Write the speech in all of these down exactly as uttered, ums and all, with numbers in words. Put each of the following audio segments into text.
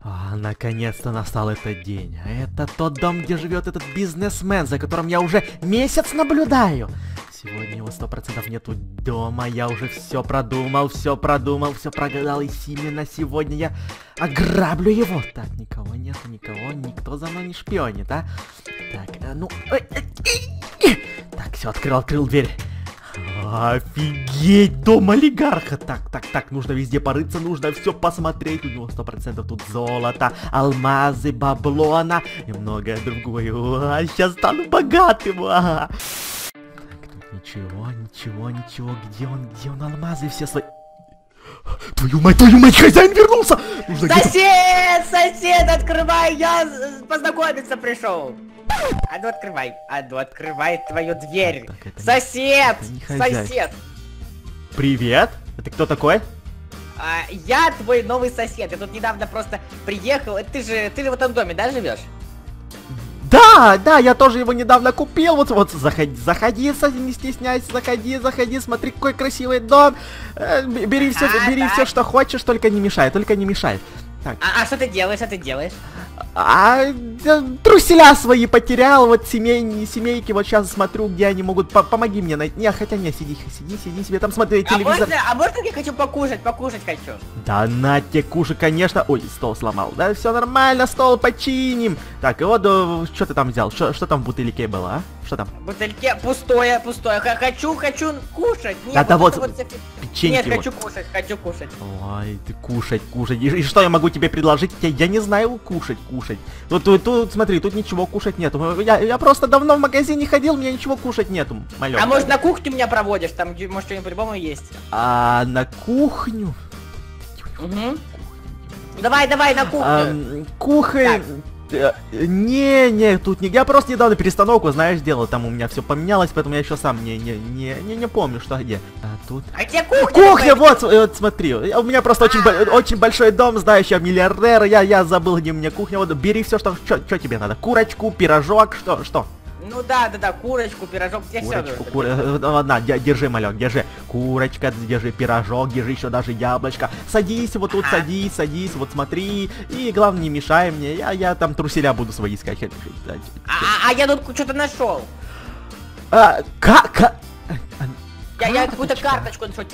А, наконец-то настал этот день. Это тот дом, где живет этот бизнесмен, за которым я уже месяц наблюдаю. Сегодня его сто процентов нету дома. Я уже все продумал, все продумал, все прогадал. И именно сегодня я ограблю его. Так, никого нет, никого, никто за мной не шпионит, а? Так, ну... Так, все, открыл, открыл дверь. Офигеть, дом олигарха. Так, так, так, нужно везде порыться, нужно все посмотреть. У него сто процентов тут золото, алмазы, бабло, она и многое другое. О, сейчас стану богатым. А. Так, тут ничего, ничего, ничего. Где он, где он, алмазы все сло... Твою мать, твою мать, хозяин вернулся! Нужно сосед, сосед, открывай, я познакомиться пришел. А ну открывай, а ну открывай твою дверь. Так, сосед, не, сосед. Привет, это кто такой? А, я твой новый сосед, я тут недавно просто приехал. Ты же, ты же в этом доме, да, живешь? Да, да, я тоже его недавно купил. Вот, вот, заходи, заходи, не стесняйся, заходи, заходи, смотри, какой красивый дом. Бери все, а, бери да. все, что хочешь, только не мешай, только не мешай. Так. А, а что ты делаешь, что ты делаешь? А, труселя свои потерял, вот семейные семейки, вот сейчас смотрю, где они могут, по помоги мне найти, не, хотя не, сиди, сиди, сиди себе там смотри телевизор. А можно, а можно я хочу покушать, покушать хочу? Да на тебе кушай, конечно, ой, стол сломал, да, все нормально, стол починим. Так, и вот, что ты там взял, что там в бутыльке было, а? Что там? В бутыльке пустое, пустое, хочу, хочу кушать. Нет, да, да вот, вот... Нет, вот. хочу кушать, хочу кушать. Ой, ты кушать, кушать, и, и что я могу тебе предложить? Я, я не знаю, кушать, кушать. Тут, тут, тут, смотри, тут ничего кушать нет. Я, я просто давно в магазине ходил, мне ничего кушать нету. Малёк. А может на кухню меня проводишь? Там, может, что-нибудь по-любому есть? А на кухню? Угу. Давай, давай, на кухню. А, кухонь... Не, не, тут не. Я просто недавно перестановку, знаешь, делал, там у меня все поменялось, поэтому я еще сам не, не, не, не, не помню, что где. А тут. А где кухня? Кухня, вот, вот, смотри, у меня просто очень, очень большой дом, знаешь, я миллиардер, я, я забыл, где у меня кухня, вот, бери все, что, что, что тебе надо, курочку, пирожок, что, что. Ну да, да, да, курочку, пирожок, я все говорю. Кур... Ладно, держи, малек, держи. Курочка, держи, пирожок, держи еще даже яблочко. Садись, вот тут ага. садись, садись, вот смотри. И главное, не мешай мне, я, я там труселя буду свои искать. А, а, а я тут что-то нашел. А, как? Я, я какую-то карточку нашел.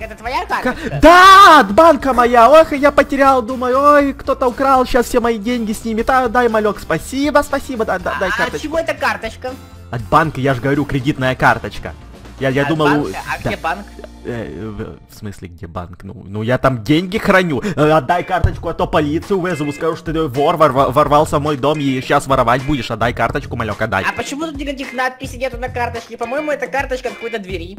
Это твоя карточка? Да, банка моя. Ох, я потерял, думаю, ой, кто-то украл, сейчас все мои деньги снимет. А, дай, малек, спасибо, спасибо, да, да, дай карточку. А от чего эта карточка? От банка, я же говорю, кредитная карточка. Я, я думал... Банка? А да. где банк? В смысле, где банк? Ну, ну я там деньги храню. Отдай карточку, а то полицию вызову, скажу, что ты вор ворвал, ворвался в мой дом и сейчас воровать будешь. Отдай карточку, малек, отдай. А почему тут никаких надписей нету на карточке? По-моему, это карточка какой-то двери.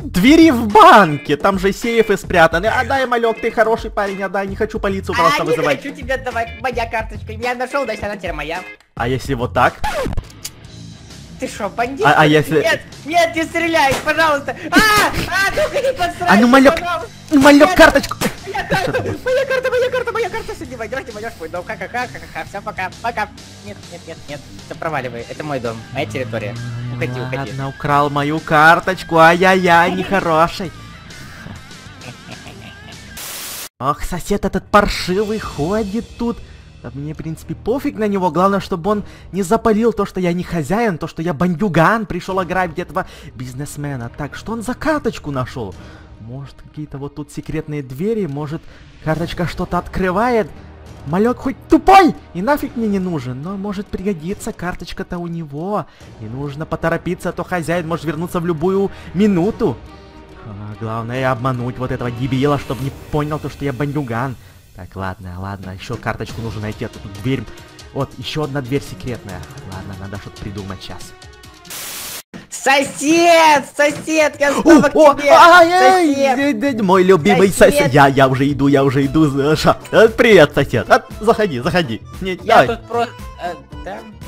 Двери в банке, там же сейфы спрятаны. Отдай, малек, ты хороший парень, отдай, не хочу полицию просто а, вызывать. А не хочу тебя отдавать, моя карточка, я нашел, значит она теперь моя. А если вот так? Ты шо, бандит? А, а если... Нет, нет, не стреляй, пожалуйста. А, а, только не подстрайся, а ну, малек, ну, малек, карточку. Моя карта, моя карта, моя карта, моя карта, все, не войдешь, не войдешь, мой дом, ха-ха-ха-ха-ха, все, пока, пока. Нет, нет, нет, нет, все, проваливай, это мой дом, моя территория. Уходи, уходи. Ладно, украл мою карточку, ай-яй-яй, нехороший. Ох, сосед этот паршивый ходит тут. Мне, в принципе, пофиг на него, главное, чтобы он не запалил то, что я не хозяин, то, что я бандюган, пришел ограбить этого бизнесмена. Так, что он за карточку нашел? Может, какие-то вот тут секретные двери, может, карточка что-то открывает? Малек хоть тупой и нафиг мне не нужен, но может пригодится карточка-то у него. И нужно поторопиться, а то хозяин может вернуться в любую минуту. А, главное обмануть вот этого дебила, чтобы не понял то, что я бандюган. Так, ладно, ладно, еще карточку нужно найти, а то тут дверь... Вот, еще одна дверь секретная. Ладно, надо что-то придумать сейчас. Сосед, сосед, я снова к тебе. Сосед, мой любимый сосед. Я, я уже иду, я уже иду. Привет, сосед. Заходи, заходи. Я тут просто.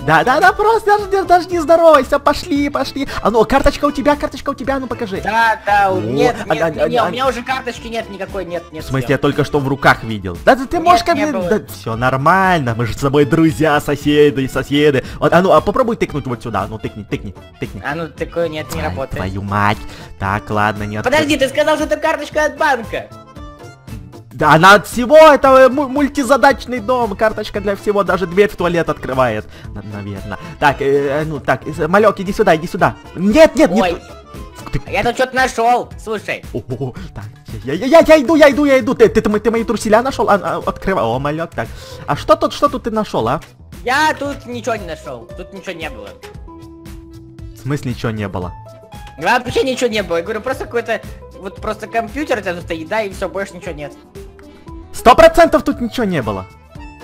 Да, да, да, просто даже не здоровайся. Пошли, пошли. А ну, карточка у тебя, карточка у тебя, ну покажи. Да, да, нет, нет, у меня уже карточки нет никакой, нет, нет. В смысле, я только что в руках видел. Да, ты можешь ко мне. Все нормально, мы же с тобой друзья, соседи, соседы. Вот, а ну, а попробуй тыкнуть вот сюда, ну тыкни, тыкни, тыкни. А ну. Такое нет, не работает. Твою мать. Так, ладно, не открывай. Подожди, ты сказал, что это карточка от банка. Да, она от всего, это мультизадачный дом, карточка для всего, даже дверь в туалет открывает, наверное. Так, э, ну так, малек, иди сюда, иди сюда. Нет, нет, нет. Ты, я ты... тут что-то нашел, слушай. О, -о, -о так, я, я, я, я иду, я иду, я иду. Ты, ты, ты, ты мои труселя нашел? А, а, открывай, о, малек, так. А что тут, что тут ты нашел, а? Я тут ничего не нашел, тут ничего не было. В смысле ничего не было? Ну, вообще ничего не было, я говорю, просто какой-то, вот просто компьютер, это тут еда и все, больше ничего нет. Сто процентов тут ничего не было.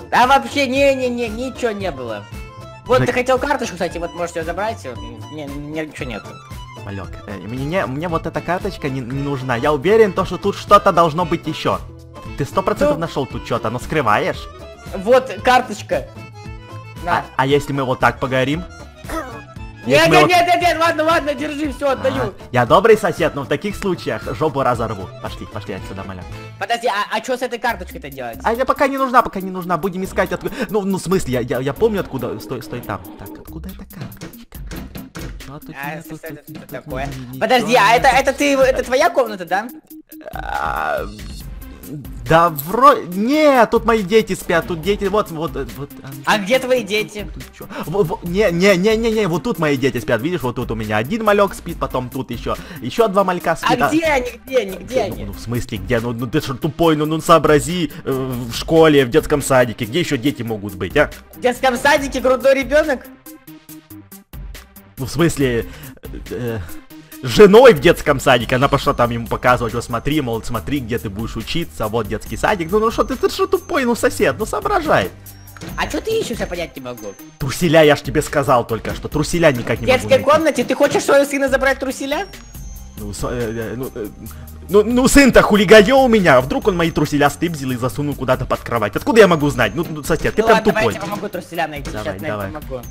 Да вообще не-не-не, ничего не было. Вот Жек... ты хотел карточку, кстати, вот можешь ее забрать, не, не, ничего нет. Малек, э, мне, мне вот эта карточка не, не нужна, я уверен, то, что тут что-то должно быть еще. Ты сто процентов ну... нашел тут что-то, но скрываешь? Вот карточка. На. А, а если мы вот так поговорим? Нет, нет, нет, нет, нет, ладно, ладно, держи, все, отдаю. Я добрый сосед, но в таких случаях жопу разорву. Пошли, пошли отсюда, маля. Подожди, а, а что с этой карточкой-то делать? А я пока не нужна, пока не нужна, будем искать откуда. Ну, ну, в смысле, я, я, я помню откуда, стой, стой там. Так, откуда эта карточка? Подожди, а это, это ты, это твоя комната, да? Да вроде... Не, тут мои дети спят, тут дети... Вот, вот, вот... А где твои дети? Не-не-не-не-не, вот тут мои дети спят, видишь, вот тут у меня один малек спит, потом тут еще еще два малька спит. А где они, где они, где они? Ну, в смысле, где? Ну, ты же тупой, ну, ну, сообрази, в школе, в детском садике, где еще дети могут быть, а? В детском садике грудной ребенок? Ну, в смысле... Женой в детском садике, она пошла там ему показывать, вот смотри, мол, смотри, где ты будешь учиться, вот детский садик. Ну, ну что ты, ты что тупой, ну сосед, ну соображай. А что ты ищешь, я понять не могу. Труселя, я ж тебе сказал только что, труселя никак не могу найти. В детской комнате ты хочешь своего сына забрать труселя? Ну, со, э, ну, э, ну, ну сын-то хулиганье у меня, вдруг он мои труселя стыбзил и засунул куда-то под кровать. Откуда я могу знать? Ну, ну сосед, ну, ты ладно, прям тупой. Давай, я помогу труселя найти, давай, сейчас давай. Помогу.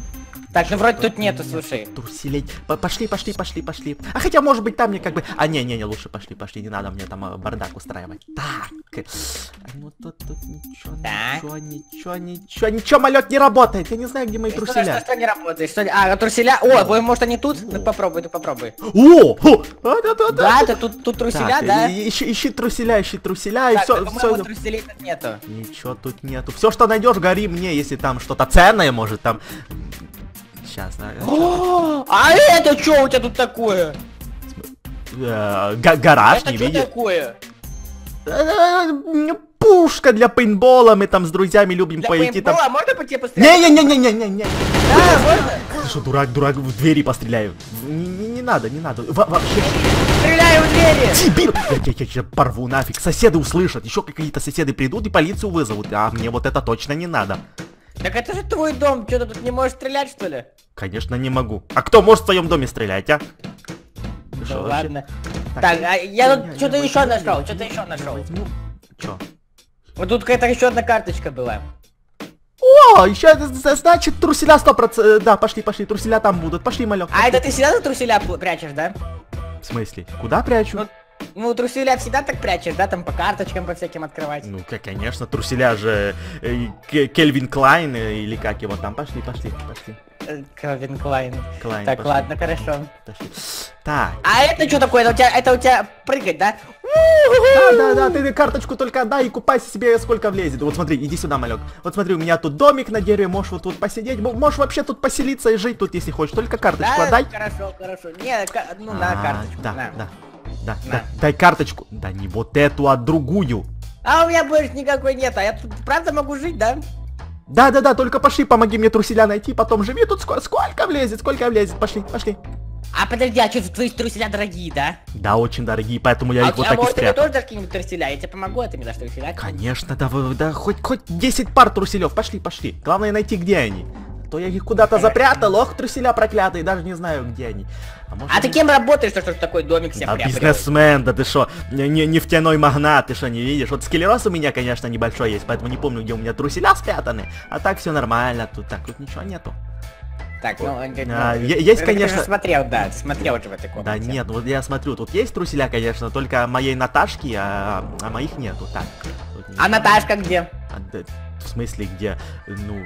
Так, ну вроде тут нету, слушай. Труселить. Пошли, пошли, пошли, пошли. А хотя, может быть, там мне как бы... А, не, не, не, лучше пошли, пошли. Не надо мне там бардак устраивать. Так. Ну тут, тут ничего, ничего, ничего, ничего, ничего, малек, не работает. Я не знаю, где мои труселя. Что, что, не работает? Что... А, труселя... О, может, они тут? Ну, попробуй, ну, попробуй. О! Да, ты тут труселя, да? Ищи труселя, ищи труселя, и все. По-моему, труселей тут нету. Ничего тут нету. Все, что найдешь, гори мне, если там что-то ценное, может, там... Сейчас, наверное. А это что у тебя тут такое? Гараж, не видишь? Это что такое? Пушка для пейнтбола, мы там с друзьями любим пойти там. Можно по тебе пострелять? Не-не-не-не-не-не. Да, можно? Ты что, дурак, дурак, в двери постреляю. Не надо, не надо. Вообще. Стреляю в двери! Дебил! Я тебя порву нафиг. Соседы услышат, еще какие-то соседы придут и полицию вызовут. А мне вот это точно не надо. Так это же твой дом, что ты тут не можешь стрелять, что ли? Конечно, не могу. А кто может в своем доме стрелять, а? Ну шо, ладно. Так, так а я тут что-то еще нашел, что-то еще нашел. Чё? Вот тут какая-то еще одна карточка была. О, еще значит труселя сто процентов. Да, пошли, пошли, труселя там будут. Пошли, малек. А это ты всегда за труселя прячешь, да? В смысле? Куда прячу? Ну... Ну, труселя всегда так прячешь, да, там по карточкам, по всяким открывать. Ну, конечно, труселя же Кельвин Клайн или как его там. Пошли, пошли, пошли. Кельвин Клайн. Так, ладно, хорошо. Так. А это что такое? Это у тебя прыгать, да? Да, да, да, ты карточку только отдай и купай себе сколько влезет. Вот смотри, иди сюда, малек. Вот смотри, у меня тут домик на дереве, можешь вот тут посидеть, можешь вообще тут поселиться и жить тут, если хочешь. Только карточку отдай. Хорошо, хорошо. Не, ну на карточку. Да, да. Да, да, дай карточку. Да не вот эту, а другую. А у меня больше никакой нет, а я тут правда могу жить, да? Да, да, да, только пошли, помоги мне труселя найти, потом живи тут сколько, сколько влезет, сколько влезет, пошли, пошли. А подожди, а что, твои труселя дорогие, да? Да, очень дорогие, поэтому я а, их вот а так и спрятал. А может ты мне тоже дашь какие-нибудь труселя? Я тебе помогу, а ты мне дашь труселя? Конечно, да, вы, да, хоть, хоть десять пар труселев, пошли, пошли. Главное найти, где они. То я их куда-то запрятал, ох, труселя проклятые, даже не знаю, где они. А, может, а ты кем работаешь, что ж такой домик себе прятал? Да бизнесмен, да ты шо, не, нефтяной магнат, ты шо не видишь? Вот склероз у меня, конечно, небольшой есть, поэтому не помню, где у меня труселя спрятаны. А так все нормально, тут так вот ничего нету. Так, ну, а, ну есть, конечно... Ты смотрел, да, смотрел же в этой комнате. Да нет, вот я смотрю, тут есть труселя, конечно, только моей Наташки, а, а моих нету, так. А Наташка где? В смысле, где, ну,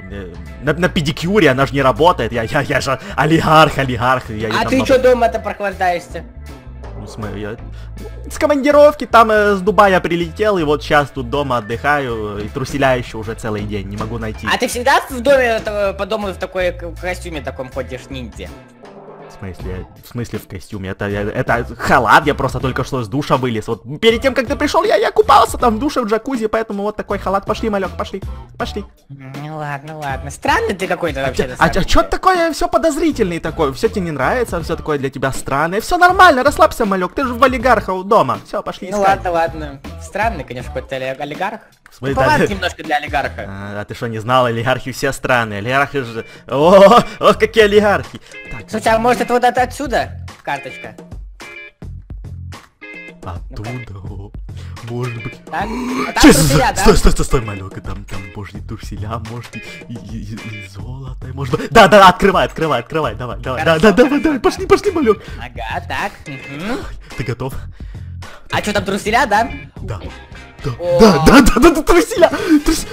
на, на педикюре она же не работает, я, я, я же олигарх, олигарх. Я, а я ты что дома-то прохватаешься? ну, смотри, я с командировки там э, с Дубая прилетел, и вот сейчас тут дома отдыхаю, и труселя еще уже целый день, не могу найти. А ты всегда в доме, по дому в такой костюме таком ходишь, ниндзя? В смысле, в смысле в костюме? Это, это халат, я просто только что с душа вылез. Вот перед тем, как ты пришел, я, я купался там в душе, в джакузи, поэтому вот такой халат. Пошли, малек, пошли, пошли. Ну ладно, ладно. Странный ты какой-то вообще. А, а, а что такое все подозрительный такой? Все тебе не нравится, все такое для тебя странное. Все нормально, расслабься, малек, ты же в олигарха у дома. Все, пошли искать. Ну ладно, ладно. Странный, конечно, какой-то олигарх. Ну, повар немножко для олигарха. А, а ты что, не знал, олигархи все странные. Олигархи же... О, ох, какие олигархи. Так, слушай, а может это вот от отсюда карточка? Оттуда? Ну может быть... Так? А там труселя, да? Стой, стой, стой, стой, малёк. Там, там, может, и труселя, может, и, и, и, и золото, может... Да, да, открывай, открывай, открывай, давай, давай. Хорошо, да, да, давай, давай, пошли, пошли, малёк. Ага, так. Угу. Ты готов? А что, там труселя, да? Да. Да, да, да, да, да, да, труселя! Трус...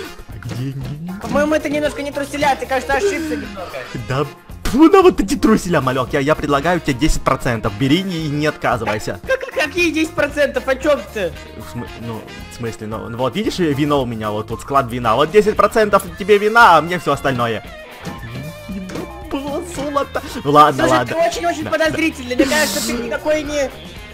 По-моему, это немножко не труселя, ты, кажется, ошибся немного. Да, ну да, вот эти труселя, малек, я, я предлагаю тебе десять процентов, бери и не отказывайся. Как, как, какие десять процентов, о чем ты? В смы... Ну, в смысле, ну, ну, вот видишь, вино у меня, вот, вот склад вина, вот десять процентов тебе вина, а мне все остальное. Было золото. Ладно, слушай, ладно. Ты очень-очень да, подозрительный, да. Мне кажется, ты никакой не...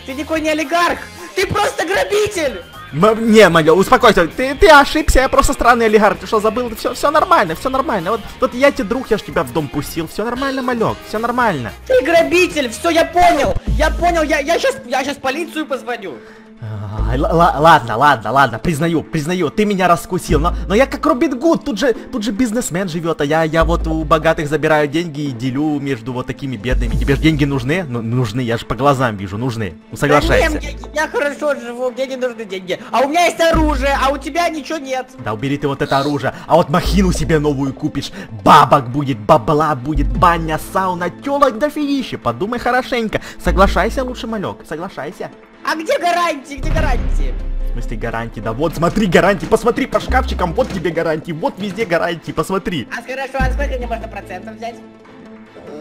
Ты никакой не олигарх, ты просто грабитель. М не, Малё, успокойся, ты, ты ошибся, я просто странный олигарх, ты что, забыл? Все, все нормально, все нормально, вот, вот я тебе друг, я ж тебя в дом пустил, все нормально, Малёк, все нормально. Ты грабитель, все, я понял, я понял, я, я сейчас я сейчас полицию позвоню. А, ладно, ладно, ладно, признаю, признаю, ты меня раскусил, но, но я как Робин Гуд, тут же, тут же бизнесмен живет, а я, я вот у богатых забираю деньги и делю между вот такими бедными. Тебе же деньги нужны? Ну, нужны, я же по глазам вижу, нужны. Ну, соглашайся. Да нет, я, я хорошо живу, мне не нужны деньги. А у меня есть оружие, а у тебя ничего нет. Да убери ты вот это оружие, а вот махину себе новую купишь. Бабок будет, бабла будет, баня, сауна, тёлок до финища. Подумай хорошенько, соглашайся лучше, малек, соглашайся. А где гарантии? Где гарантии? В смысле гарантии? Да вот, смотри, гарантии, посмотри по шкафчикам, вот тебе гарантии, вот везде гарантии, посмотри. А хорошо, а сколько мне можно процентов взять?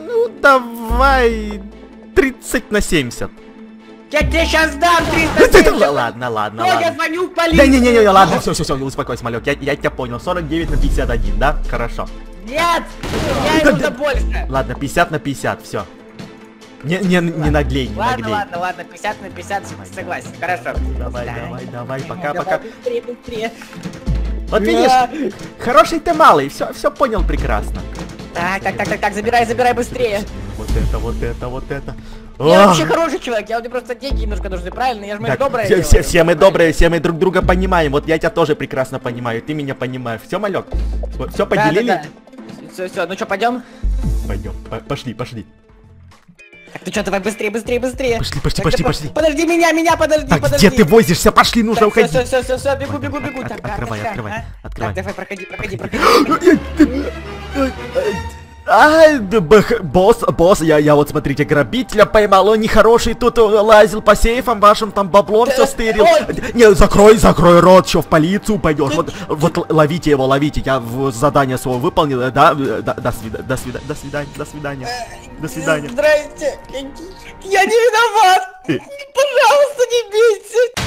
Ну, давай... тридцать на семьдесят. Я тебе сейчас дам тридцать на семьдесят. Ладно, ладно, ладно. Я звоню в полицию. Да не-не-не, ладно, все, все, все, успокойся, малек, я, я тебя понял, сорок девять на пятьдесят один, да? Хорошо. Нет, я иду за больше. Ладно, пятьдесят на пятьдесят, все. Не, не, не наглей, не ладно, наглей. Ладно, ладно, пятьдесят на пятьдесят, давай, согласен, давай, хорошо. Давай, давай, давай, пока, давай, пока. Быстрее, быстрее. Вот видишь, а... хороший ты малый, все, все понял прекрасно. Так, так, так, так, так, забирай, забирай быстрее. Вот это, вот это, вот это. Я а! вообще хороший человек, я вот просто деньги немножко нужны, правильно? Я же мы добрые. Все, все, все мы добрые, все мы друг друга понимаем. Вот я тебя тоже прекрасно понимаю, ты меня понимаешь. Все, малек, все поделили. Да, да, да. Все, все, ну что, пойдем? Пойдем, пошли, пошли. Так, ты что, давай быстрее, быстрее, быстрее. Пошли, пошли, так, пошли, да, пошли. Подожди меня, меня, подожди, так, подожди. Где ты возишься? Пошли, нужно так, уходить. Все, все, все, все, бегу, бегу, бегу. От, так, открывай, так, открывай, а? Открывай. Так, давай, проходи, проходи, проходи. Ай, босс, босс, я, я вот, смотрите, грабителя поймал, он нехороший, тут лазил по сейфам вашим, там баблом все стырил. Не, закрой, закрой рот, что в полицию пойдешь. Вот, вот ловите его, ловите, я задание свое выполнил, да, до свидания, до свидания, до свидания, до свидания, до свидания. Здрасте, я не виноват, пожалуйста, не бейте.